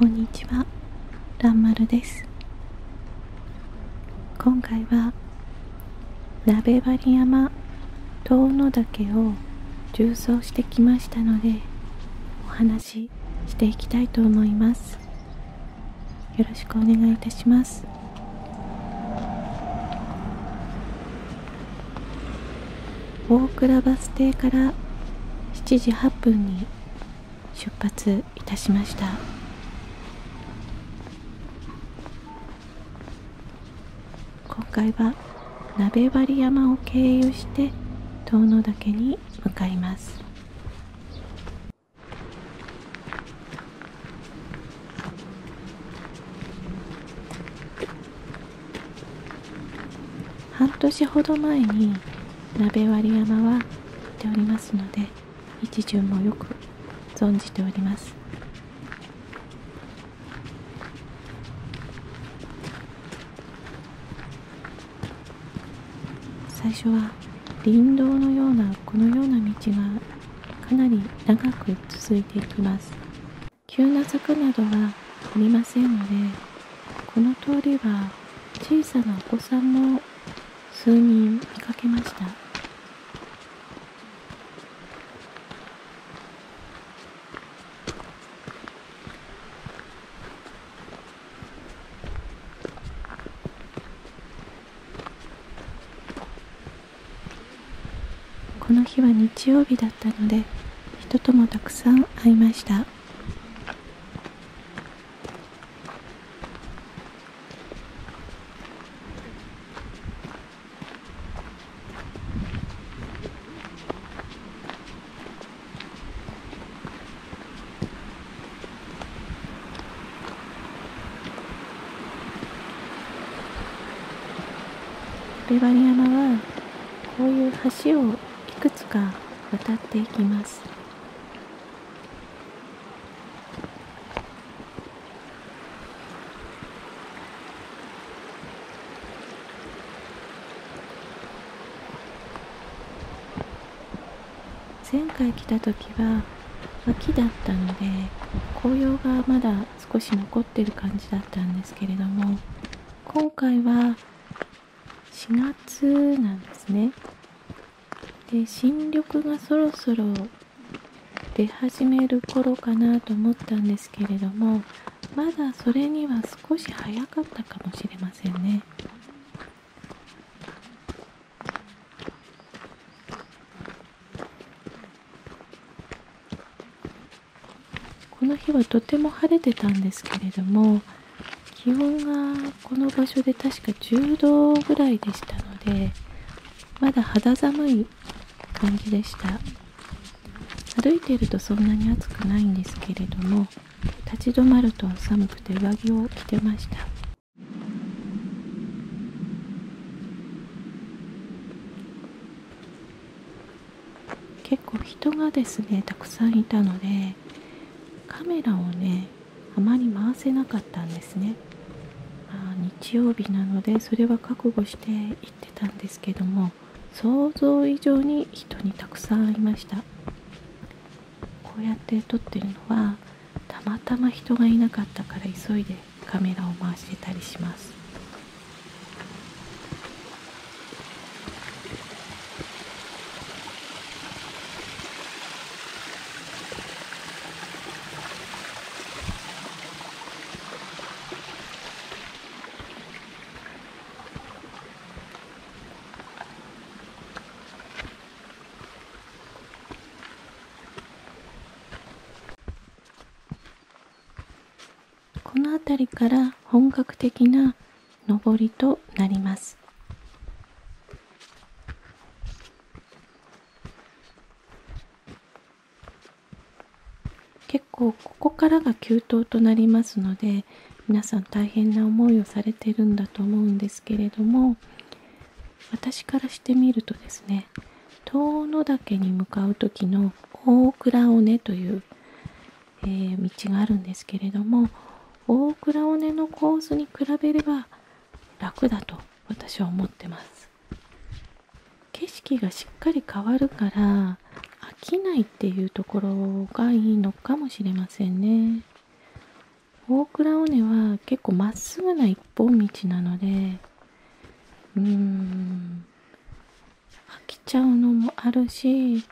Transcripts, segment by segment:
こんにちは、らんまるです。今回は鍋割山遠野岳を縦走してきましたので、お話ししていきたいと思います。よろしくお願いいたします。大倉バス停から7時8分に出発いたしました。今回は鍋割山を経由して遠野岳に向かいます。半年ほど前に鍋割山は行っておりますので、一順もよく存じております。最初は林道のようなこのような道がかなり長く続いていきます。急な坂などはありませんので、この通りは小さなお子さんも数人見かけました。この日は日曜日だったので、人ともたくさん会いました。鍋割山はこういう橋をいくつか渡っていきます。前回来た時は秋だったので、紅葉がまだ少し残ってる感じだったんですけれども、今回は4月なんですね。で、新緑がそろそろ出始める頃かなと思ったんですけれども、まだそれには少し早かったかもしれませんね。この日はとても晴れてたんですけれども、気温がこの場所で確か10度ぐらいでしたので、まだ肌寒い感じでした。歩いているとそんなに暑くないんですけれども、立ち止まると寒くて上着を着てました。結構人がですねたくさんいたので、カメラをねあまり回せなかったんですね。まあ、日曜日なのでそれは覚悟して行ってたんですけども、想像以上に人にたくさんいました。こうやって撮ってるのはたまたま人がいなかったから、急いでカメラを回してたりします。この辺りから本格的な登りとなります。結構ここからが急登となりますので、皆さん大変な思いをされてるんだと思うんですけれども、私からしてみるとですね、遠野岳に向かう時の大倉尾根という、道があるんですけれども、大倉尾根のコースに比べれば楽だと私は思ってます。景色がしっかり変わるから飽きないっていうところがいいのかもしれませんね。大倉尾根は結構まっすぐな一本道なので、飽きちゃうのもあるし、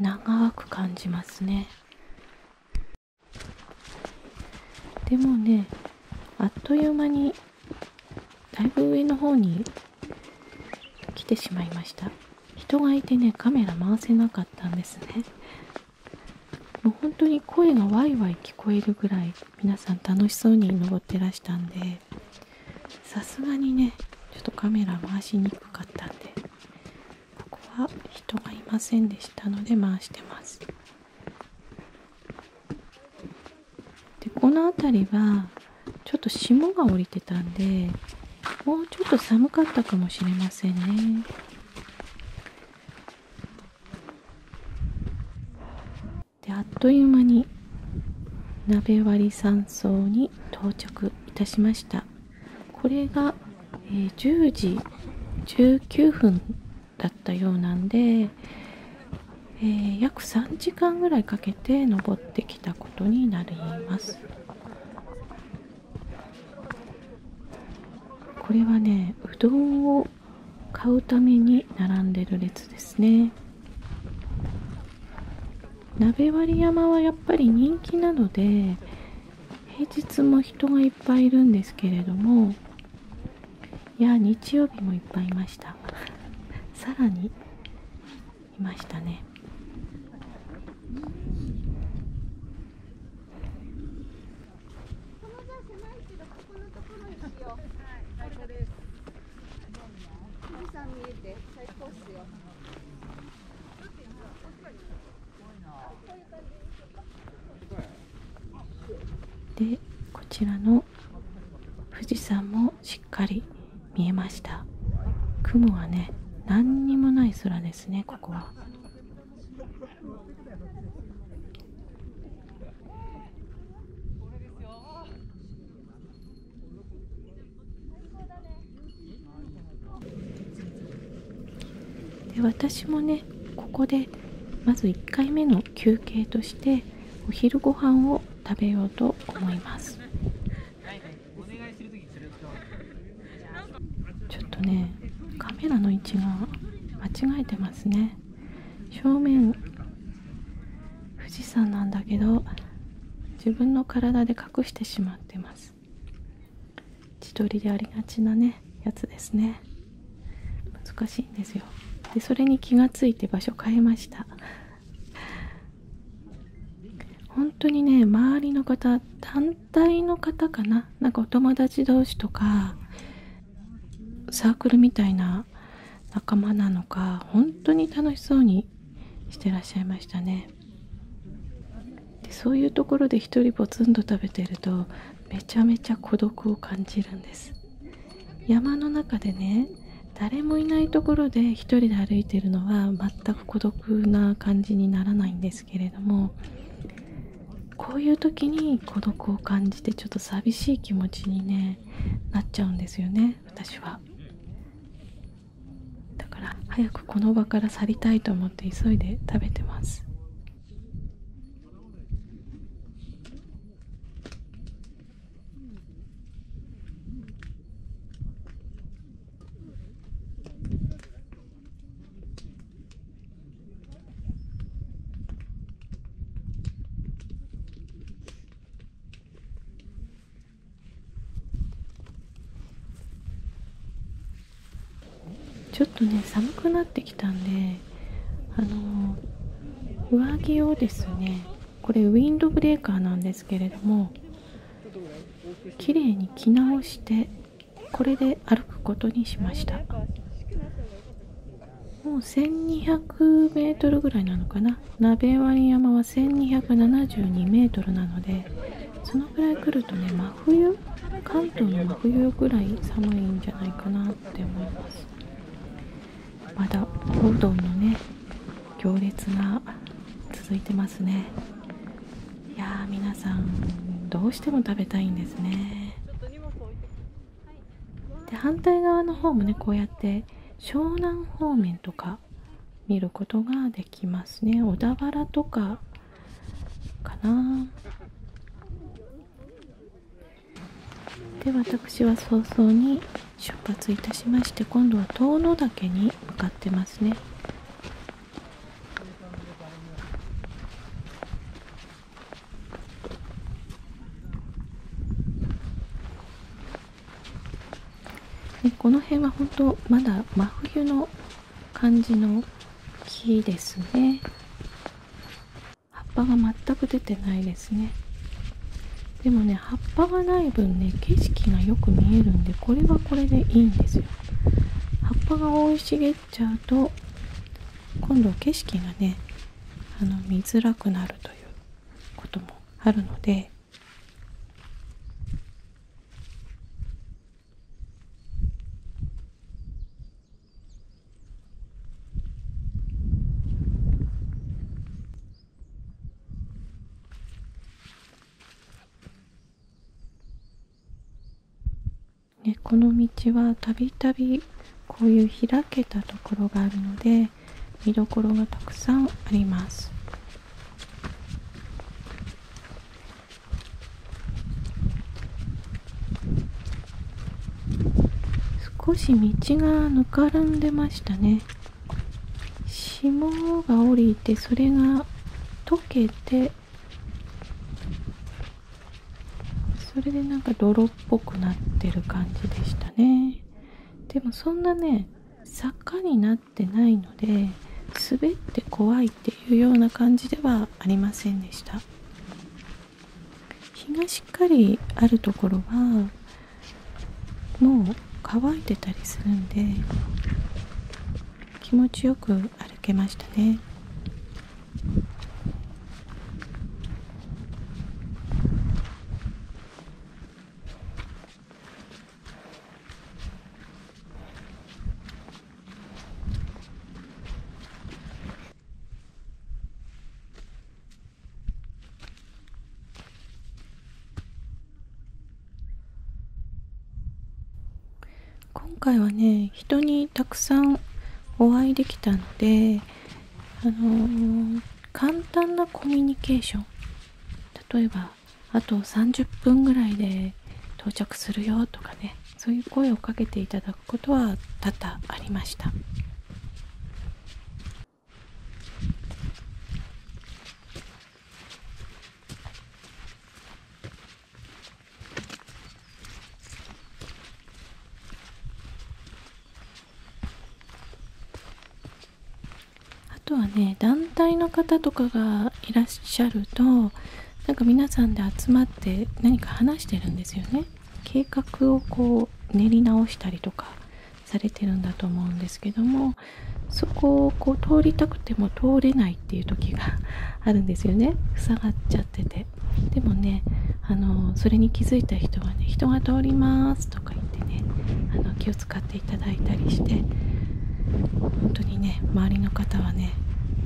長く感じますね。でもね、あっという間にだいぶ上の方に来てしまいました。人がいてね、カメラ回せなかったんですね。もう本当に声がワイワイ聞こえるぐらい皆さん楽しそうに登ってらしたんで、さすがにねちょっとカメラ回しにくかったんで、ここは人がいませんでしたので回してます。でこの辺りはちょっと霜が降りてたんで、もうちょっと寒かったかもしれませんね。であっという間に鍋割山荘に到着いたしました。これが、10時19分だったようなんで、約3時間ぐらいかけて登ってきたことになります。これはね、うどんを買うために並んでる列ですね。鍋割山はやっぱり人気なので、平日も人がいっぱいいるんですけれども、いや日曜日もいっぱいいましたさらにいましたね。で、こちらの富士山もしっかり見えました。雲はね、何にもない空ですね、ここは。で、私もね、ここでまず1回目の休憩としてお昼ご飯を食べようと思います。ちょっとね、カメラの位置が間違えてますね。正面富士山なんだけど、自分の体で隠してしまってます。自撮りでありがちなねやつですね。難しいんですよ。でそれに気がついて場所変えました。本当にね、周りの方、団体の方かな、なんかお友達同士とかサークルみたいな仲間なのか、本当に楽しそうにしてらっしゃいましたね。でそういうところで一人ポツンと食べてると、めちゃめちゃ孤独を感じるんです。山の中でね、誰もいないところで一人で歩いてるのは全く孤独な感じにならないんですけれども、こういう時に孤独を感じて、ちょっと寂しい気持ちに、ね、なっちゃうんですよね、私は。だから早くこの場から去りたいと思って急いで食べてます。ちょっとね、寒くなってきたんで、上着をですね、これウィンドブレーカーなんですけれども、綺麗に着直して、これで歩くことにしました。もう1200メートルぐらいなのかな。鍋割山は1272メートルなので、そのぐらい来るとね、真冬、関東の真冬ぐらい寒いんじゃないかなって思います。まだおうどんのね、行列が続いてますね。いやー、皆さんどうしても食べたいんですね。で反対側の方もね、こうやって湘南方面とか見ることができますね。小田原とかかな。で、私は早々に出発いたしまして、今度は遠野岳に向かってますね。でこの辺は本当まだ真冬の感じの木ですね。葉っぱが全く出てないですね。でもね、葉っぱがない分ね、景色がよく見えるんで、これはこれでいいんですよ。葉っぱが生い茂っちゃうと今度景色がね、見づらくなるということもあるので、この道はたびたびこういう開けたところがあるので、見どころがたくさんあります。少し道がぬかるんでましたね。霜が降りて、それが溶けて、それでなんか泥っぽくなってる感じでしたね。でもそんなね、坂になってないので、滑って怖いっていうような感じではありませんでした。日がしっかりあるところはもう乾いてたりするんで、気持ちよく歩けましたね。今回はね、人にたくさんお会いできたので、簡単なコミュニケーション、例えばあと30分ぐらいで到着するよとかね、そういう声をかけていただくことは多々ありました。あとはね、団体の方とかがいらっしゃると、なんか皆さんで集まって何か話してるんですよね。計画をこう練り直したりとかされてるんだと思うんですけども、そこをこう通りたくても通れないっていう時があるんですよね。塞がっちゃってて。でもね、それに気づいた人はね、人が通りますとか言ってね、気を使っていただいたりして、本当にね、周りの方はね、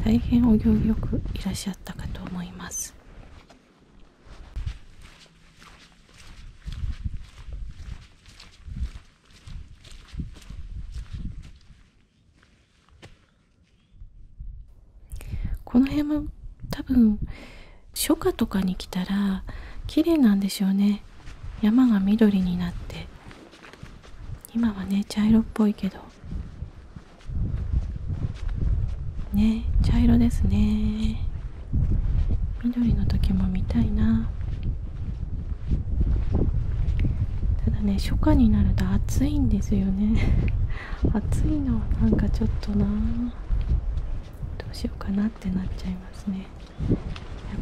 大変お行儀よくいらっしゃったかと思います。この辺も多分初夏とかに来たら綺麗なんでしょうね。山が緑になって、今はね茶色っぽいけどね、茶色ですね。緑の時も見たいな。ただね、初夏になると暑いんですよね。暑いのはなんかちょっとな、どうしようかなってなっちゃいますね。やっ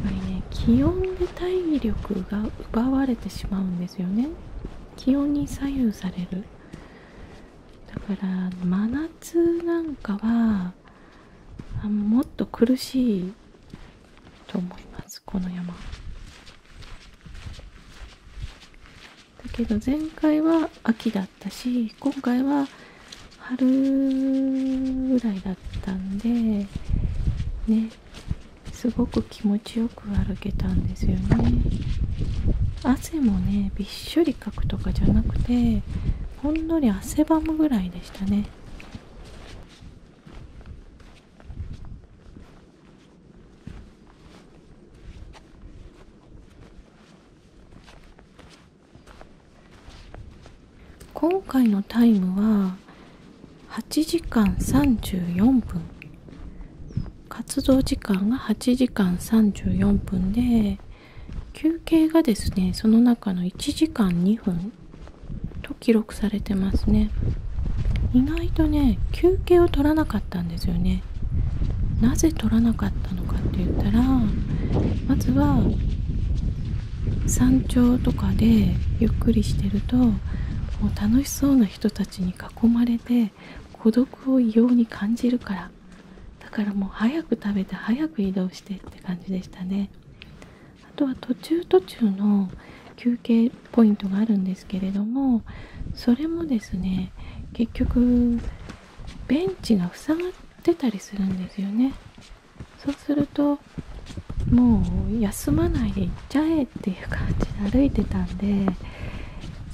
ぱりね、気温で体力が奪われてしまうんですよね。気温に左右される。だから真夏なんかはもっと苦しいと思います、この山。だけど前回は秋だったし、今回は春ぐらいだったんでね、すごく気持ちよく歩けたんですよね。汗もね、びっしょりかくとかじゃなくて、ほんのり汗ばむぐらいでしたね。今回のタイムは8時間34分。活動時間が8時間34分で、休憩がですね、その中の1時間2分と記録されてますね。意外とね、休憩を取らなかったんですよね。なぜ取らなかったのかって言ったら、まずは山頂とかでゆっくりしてると、もう楽しそうな人たちに囲まれて孤独を異様に感じるから、だからもう早く食べて早く移動してって感じでしたね。あとは途中の休憩ポイントがあるんですけれども、それもですね、結局ベンチが塞がってたりするんですよね。そうするともう休まないで行っちゃえっていう感じで歩いてたんで、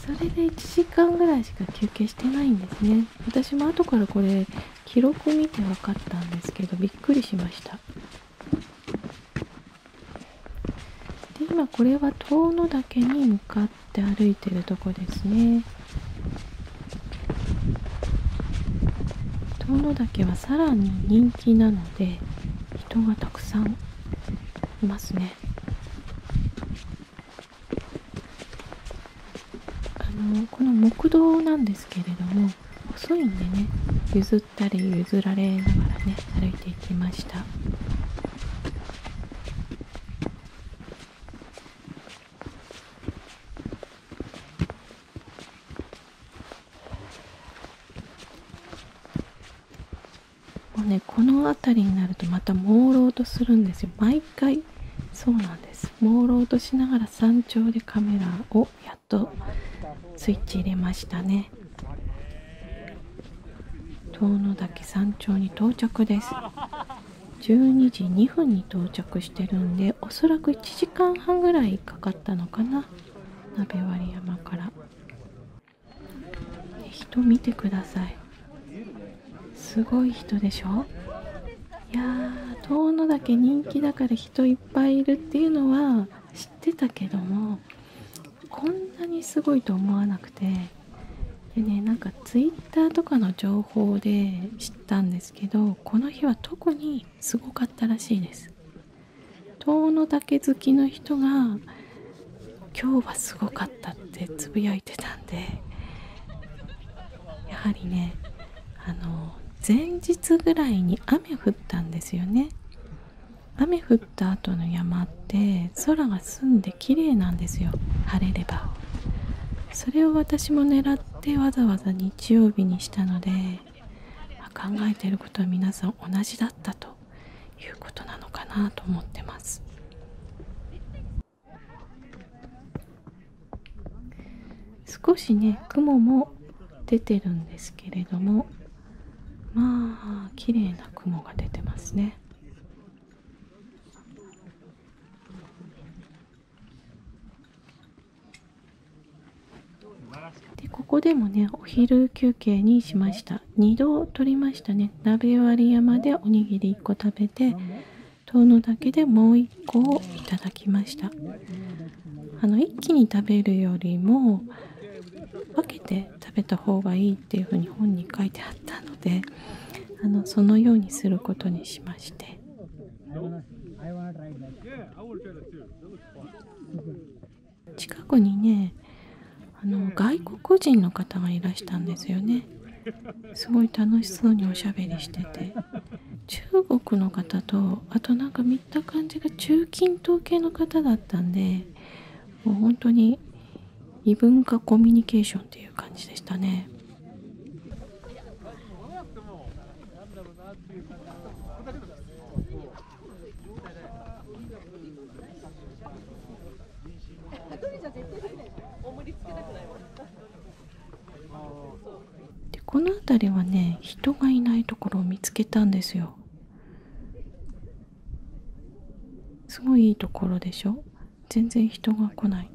それで1時間ぐらいしか休憩してないんですね。私も後からこれ記録見て分かったんですけど、びっくりしました。で、今これは遠野岳に向かって歩いてるとこですね。遠野岳はさらに人気なので人がたくさんいますね。この木道なんですけれども、細いんでね、譲ったり譲られながらね歩いていきました。もうね、この辺りになるとまた朦朧とするんですよ。毎回そうなんです。朦朧としながら山頂でカメラをやっとスイッチ入れましたね。遠野岳山頂に到着です。12時2分に到着してるんで、おそらく1時間半ぐらいかかったのかな、鍋割山から。人見てください。すごい人でしょ。いやー、遠野岳人気だから人いっぱいいるっていうのは知ってたけども、こんなにすごいと思わなくて。でね、なんかツイッターとかの情報で知ったんですけど、この日は特にすごかったらしいです。遠野岳好きの人が今日はすごかったってつぶやいてたんで、やはりね、前日ぐらいに雨降ったんですよね。雨降った後の山って空が澄んで綺麗なんですよ、晴れれば。それを私も狙ってわざわざ日曜日にしたので、考えていることは皆さん同じだったということなのかなと思ってます。少しね、雲も出てるんですけれども、まあ綺麗な雲が出てますね。で、ここでもね、お昼休憩にしました。2度取りましたね。鍋割山でおにぎり1個食べて、遠野岳でもう1個をいただきました。一気に食べるよりも分けて食べた方がいいっていうふうに本に書いてあったので、そのようにすることにしまして、近くにね、外国人の方がいらしたんですよね。すごい楽しそうにおしゃべりしてて、中国の方と、あとなんか見た感じが中近東系の方だったんで、もう本当に異文化コミュニケーションっていう感じでしたね。で、この辺りはね、人がいないところを見つけたんですよ。すごいいいところでしょ。全然人が来ない。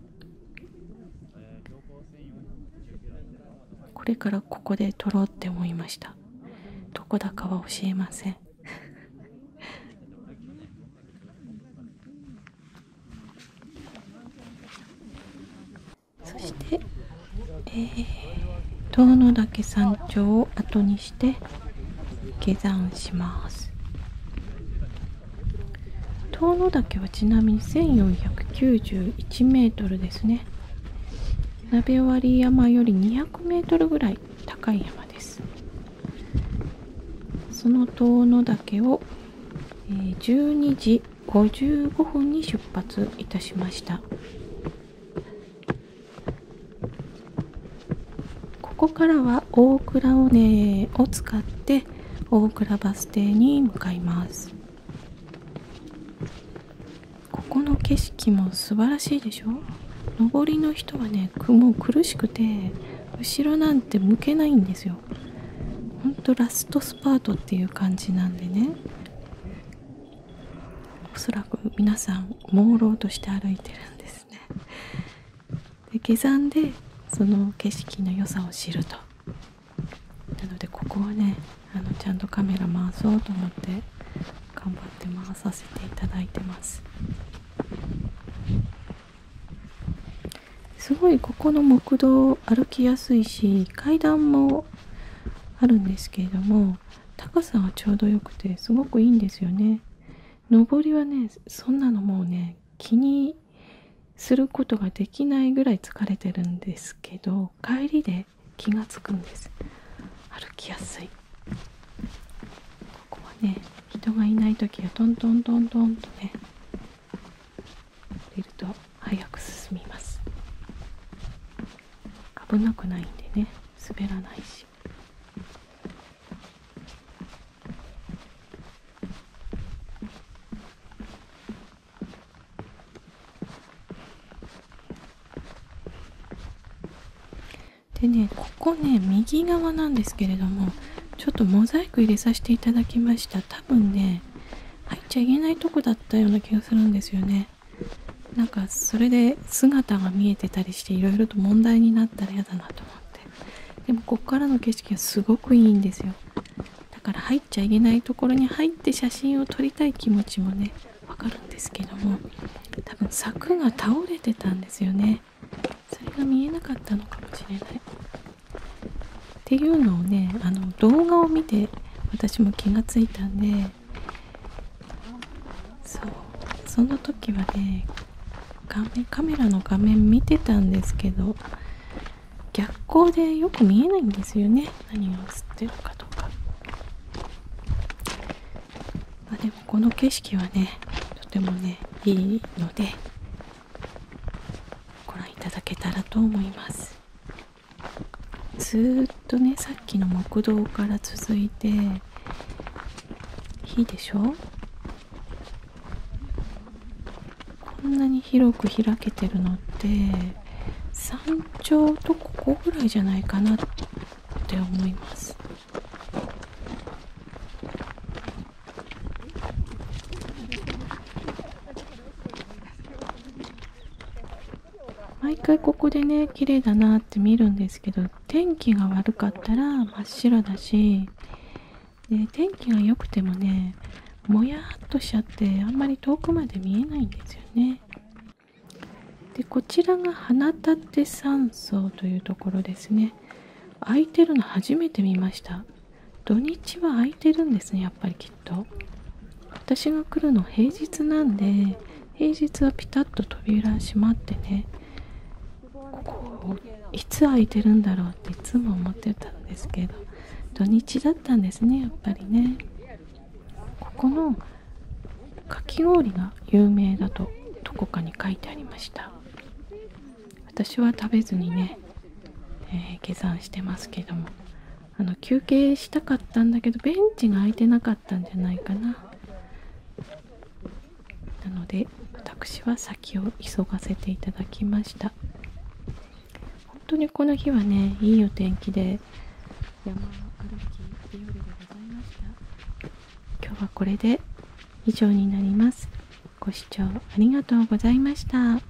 これからここで撮ろうって思いました。どこだかは教えません。そして、遠野岳山頂を後にして下山します。遠野岳はちなみに 1491m ですね。鍋割山より 200m ぐらい高い山です。その遠野岳を12時55分に出発いたしました。ここからは大倉尾根を使って大倉バス停に向かいます。ここの景色も素晴らしいでしょ。上りの人はね、もう苦しくて後ろなんて向けないんですよ。ほんとラストスパートっていう感じなんでね、おそらく皆さん朦朧として歩いてるんですね。で、下山でその景色の良さを知ると。なのでここはね、ちゃんとカメラ回そうと思って頑張って回させていただいてます。すごいここの木道歩きやすいし、階段もあるんですけれども高さはちょうどよくてすごくいいんですよね。上りはね、そんなのもうね気にすることができないぐらい疲れてるんですけど、帰りで気がつくんです。歩きやすい。ここはね、人がいない時はトントントントンとね降りると早く進みます。危なくないんでね、滑らないし。でね、ここね、右側なんですけれども、ちょっとモザイク入れさせていただきました。多分ね、入っちゃいけないとこだったような気がするんですよね。なんか、それで姿が見えてたりして、いろいろと問題になったら嫌だなと思って。でも、こっからの景色がすごくいいんですよ。だから、入っちゃいけないところに入って写真を撮りたい気持ちもね、わかるんですけども、多分、柵が倒れてたんですよね。それが見えなかったのかもしれない。っていうのをね、動画を見て私も気がついたんで、その時はね、カメラの画面見てたんですけど、逆光でよく見えないんですよね、何が映ってるかとか。まあ、でもこの景色はね、とてもね、いいので、ご覧いただけたらと思います。ずーっとね、さっきの木道から続いて、いいでしょ？こんなに広く開けてるのって山頂とここぐらいじゃないかなって思います。毎回ここでね、綺麗だなって見るんですけど、天気が悪かったら真っ白だし、で天気が良くてもね、もやっとしちゃってあんまり遠くまで見えないんですよね。で、こちらが花立山荘というところですね。空いてるの初めて見ました。土日は空いてるんですね、やっぱりきっと。私が来るの平日なんで、平日はピタッと扉閉まってね、ここいつ空いてるんだろうっていつも思ってたんですけど、土日だったんですね、やっぱりね。このかき氷が有名だとどこかに書いてありました。私は食べずにね、下山してますけども、休憩したかったんだけどベンチが空いてなかったんじゃないかな。なので私は先を急がせていただきました。本当にこの日はね、いいお天気で山を歩き日和でございました。今日はこれで以上になります。ご視聴ありがとうございました。